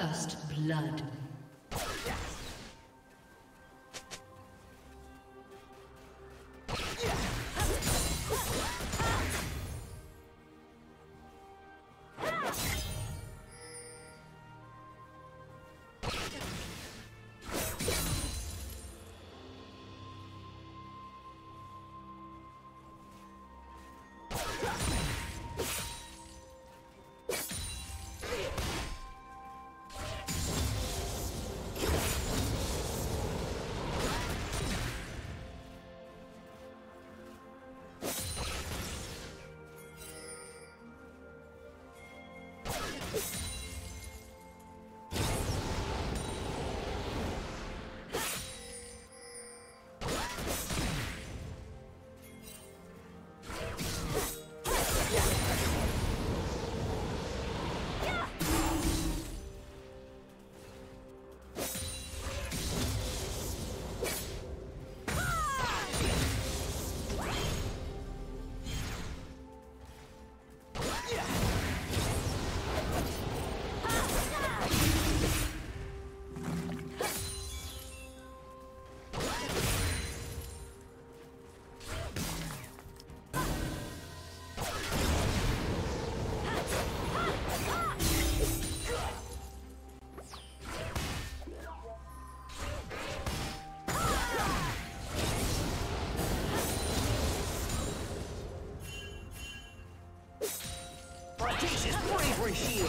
First blood. Bravery shield.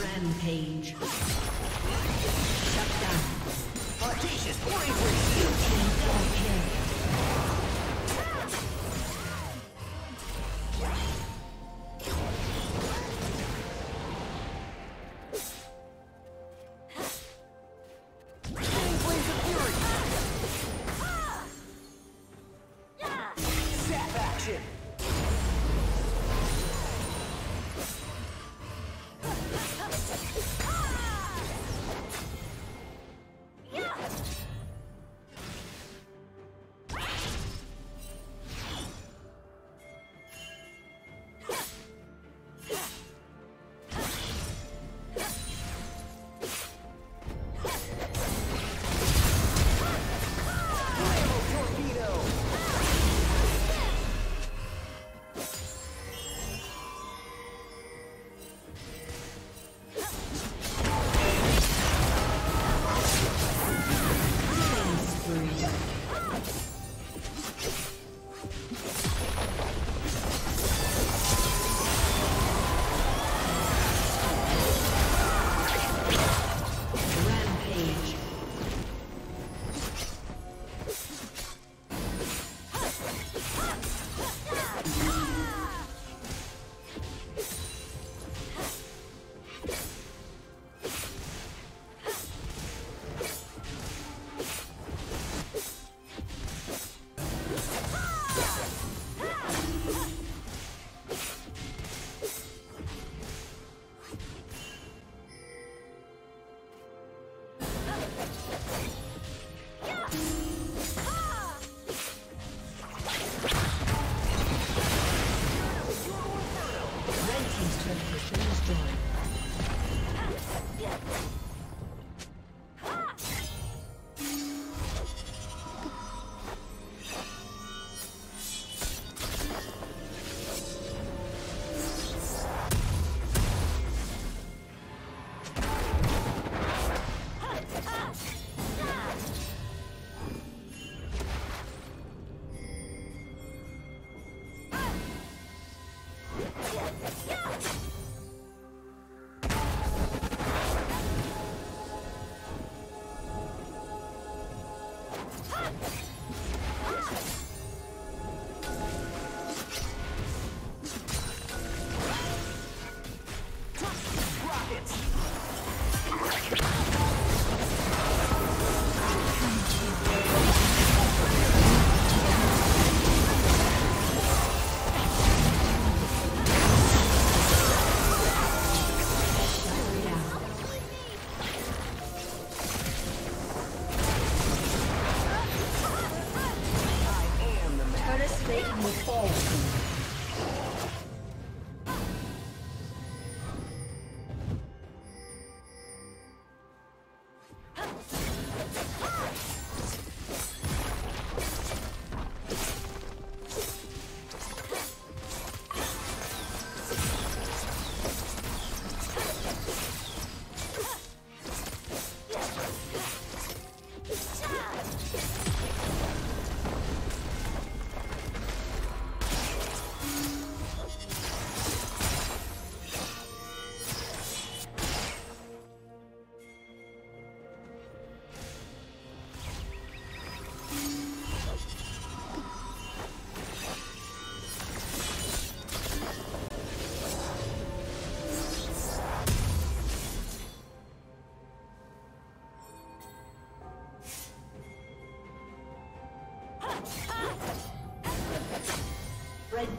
Rampage. Shut down. Audacious bravery.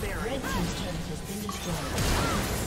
Red team's turret has been destroyed.